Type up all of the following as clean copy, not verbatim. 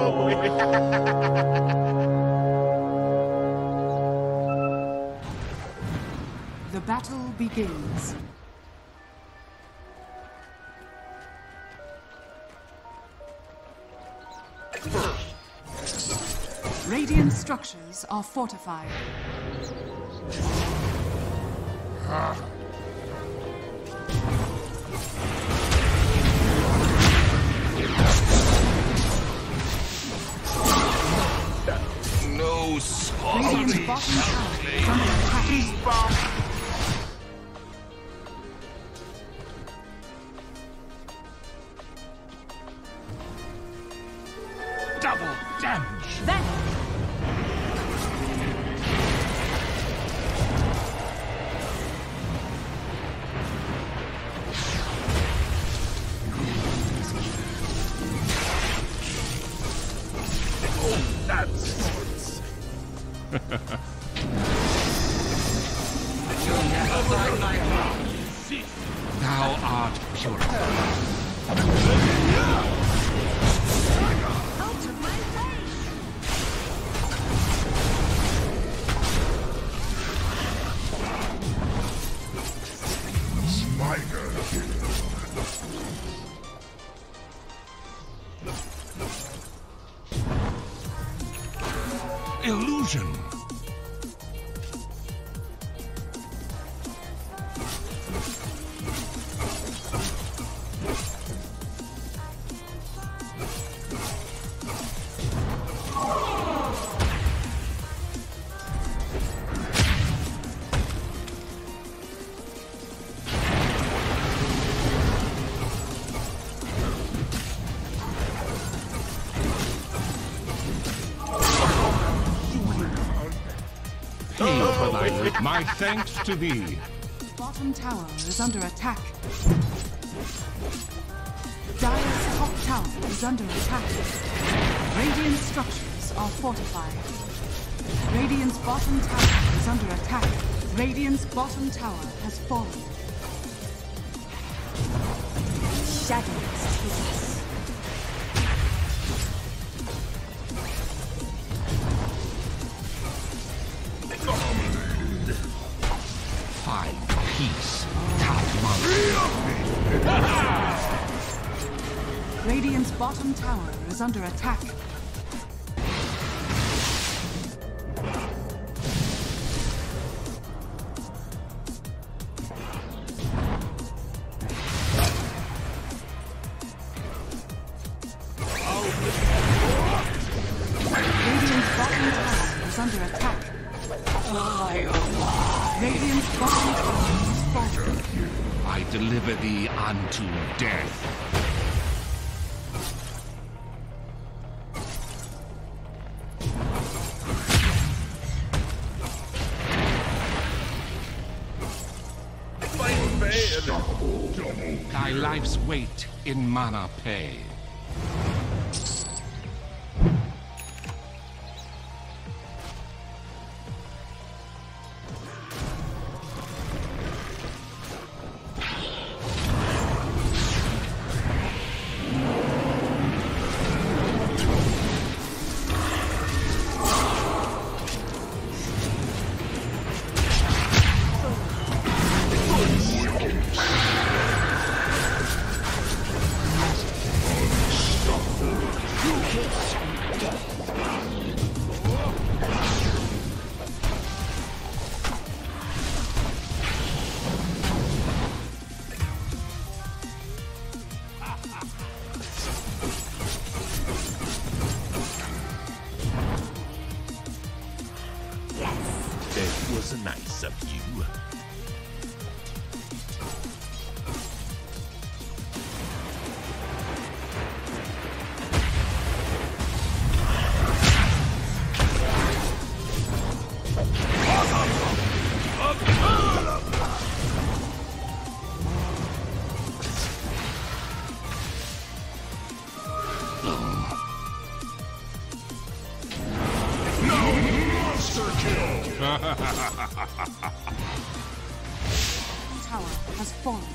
The battle begins. Radiant structures are fortified. No sorry. Double damage. Thou art pure. Illusion. My thanks to thee. Bottom tower is under attack. Dire's top tower is under attack. Radiant structures are fortified. Radiant's bottom tower is under attack. Radiant's bottom tower has fallen. Shadows possess. Peace. Radiant's bottom tower is under attack. Radiant's bottom tower is under attack. Radiant's bottom tower. I deliver thee unto death. Thy life's weight in mana pay. That was nice of you. Tower has fallen.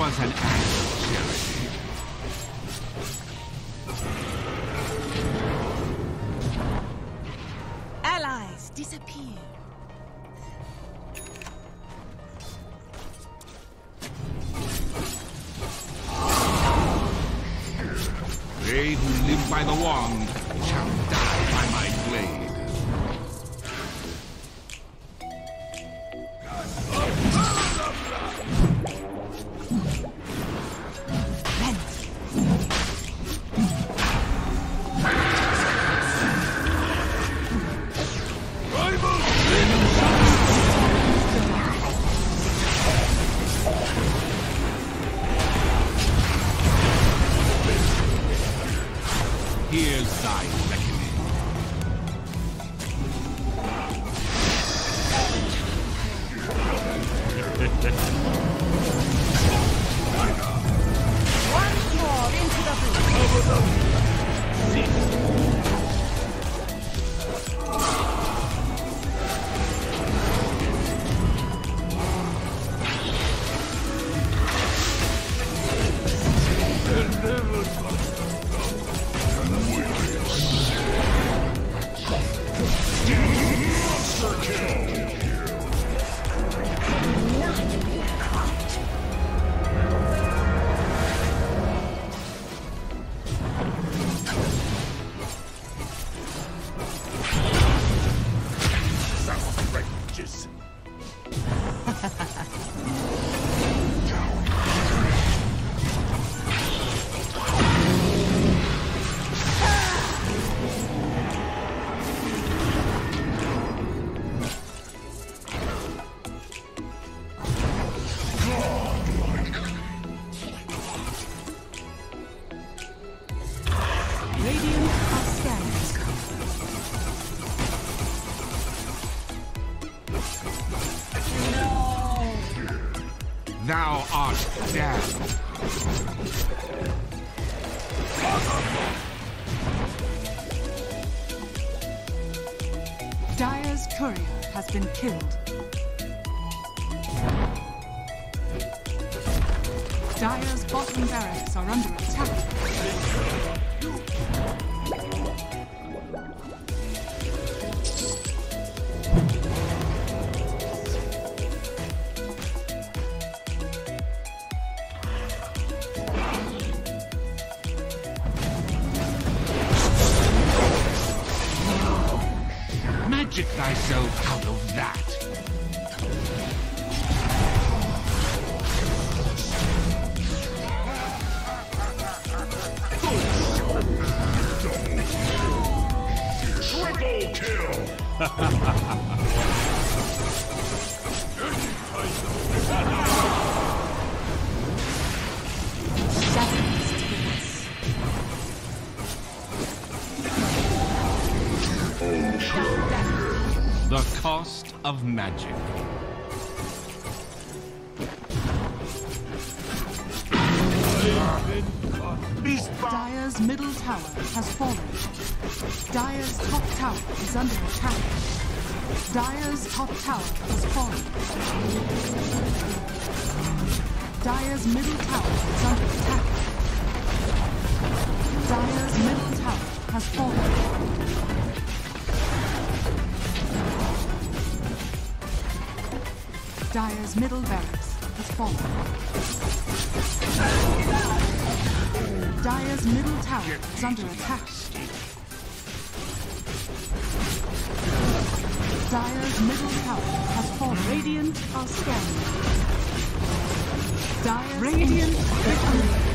Was an act of charity. Allies disappear. They who live by the wand shall die by my blade. Here's thy reckoning. One more into the blue. Over the Thou art damned. Dire's courier has been killed. Dire's bottom barracks are under attack. Get thyself out of that. The cost of magic. Dire's middle tower has fallen. Dire's top tower is under attack. Dire's top tower has fallen. Dire's middle tower is under attack. Dire's middle tower has fallen. Dire's middle barracks has fallen. Dire's middle tower is under attack. Dire's middle tower has fallen. Radiant are scanning. Dire's Radiant victory.